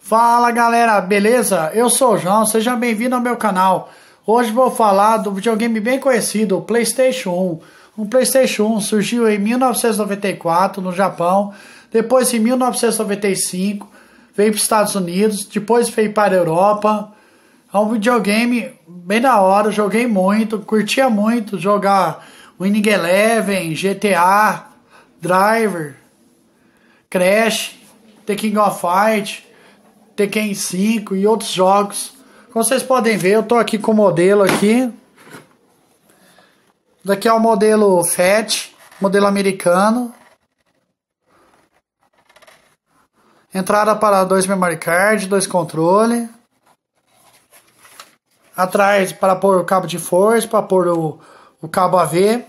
Fala galera, beleza? Eu sou o João, seja bem-vindo ao meu canal. Hoje vou falar do videogame bem conhecido, o Playstation 1. O Playstation 1 surgiu em 1994 no Japão, depois em 1995 veio para os Estados Unidos, depois veio para a Europa. É um videogame bem da hora, joguei muito, curtia muito jogar Winning Eleven, GTA, Driver, Crash, The King of Fight, Tekken 5 e outros jogos. Como vocês podem ver, eu tô aqui com o modelo aqui. Daqui é o modelo FAT, modelo americano. Entrada para dois memory card, dois controle. Atrás para pôr o cabo de força, para pôr o cabo AV.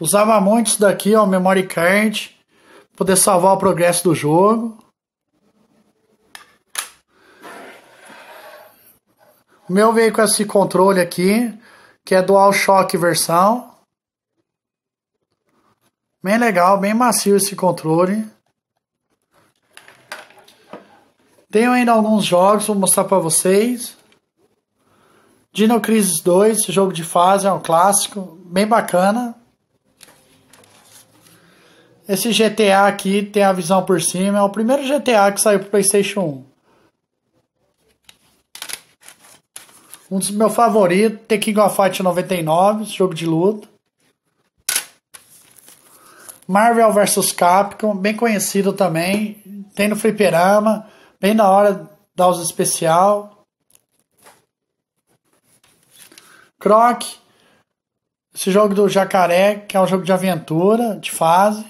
Usava muito isso daqui, ó, memory card, poder salvar o progresso do jogo. O meu veio com esse controle aqui, que é DualShock versão. Bem legal, bem macio esse controle. Tenho ainda alguns jogos, vou mostrar pra vocês. Dino Crisis 2, esse jogo de fase, é um clássico, bem bacana. Esse GTA aqui tem a visão por cima, é o primeiro GTA que saiu pro Playstation 1. Um dos meus favoritos, The King of Fight 99, jogo de luta. Marvel vs. Capcom, bem conhecido também, tem no fliperama, bem na hora da usa especial. Croc, esse jogo do jacaré, que é um jogo de aventura, de fase.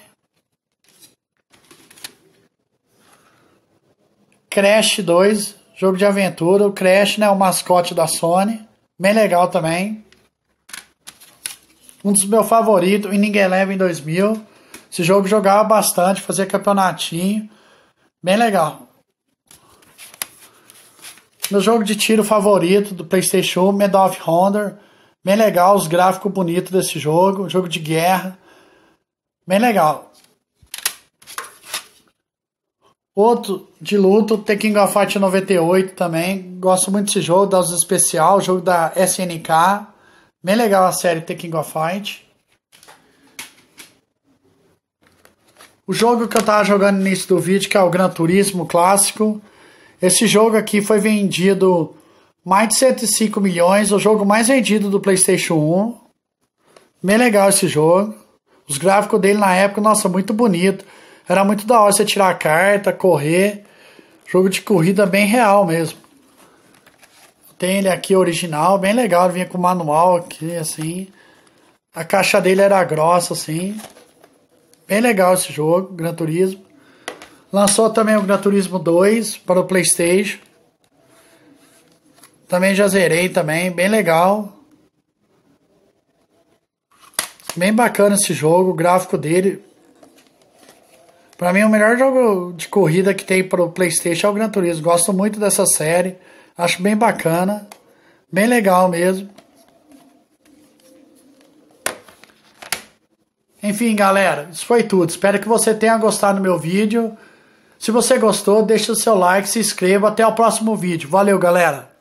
Crash 2, jogo de aventura. O Crash, né, o mascote da Sony. Bem legal também. Um dos meus favoritos, Ninguém Leva em 2000. Esse jogo jogava bastante, fazia campeonatinho. Bem legal. Meu jogo de tiro favorito do Playstation, Medal of Honor. Bem legal, os gráficos bonitos desse jogo. Jogo de guerra. Bem legal. Outro de luto, The King of Fight 98 também, gosto muito desse jogo, da usa especial, jogo da SNK, bem legal a série The King of Fight. O jogo que eu tava jogando no início do vídeo, que é o Gran Turismo clássico, esse jogo aqui foi vendido mais de 105 milhões, o jogo mais vendido do Playstation 1, bem legal esse jogo, os gráficos dele na época, nossa, muito bonito. Era muito da hora você tirar a carta, correr. Jogo de corrida bem real mesmo. Tem ele aqui original, bem legal. Ele vinha com o manual aqui, assim. A caixa dele era grossa, assim. Bem legal esse jogo, Gran Turismo. Lançou também o Gran Turismo 2 para o Playstation. Também já zerei também, bem legal. Bem bacana esse jogo, o gráfico dele. Pra mim, o melhor jogo de corrida que tem pro PlayStation é o Gran Turismo. Gosto muito dessa série. Acho bem bacana. Bem legal mesmo. Enfim, galera, isso foi tudo. Espero que você tenha gostado do meu vídeo. Se você gostou, deixa o seu like, se inscreva. Até o próximo vídeo. Valeu, galera!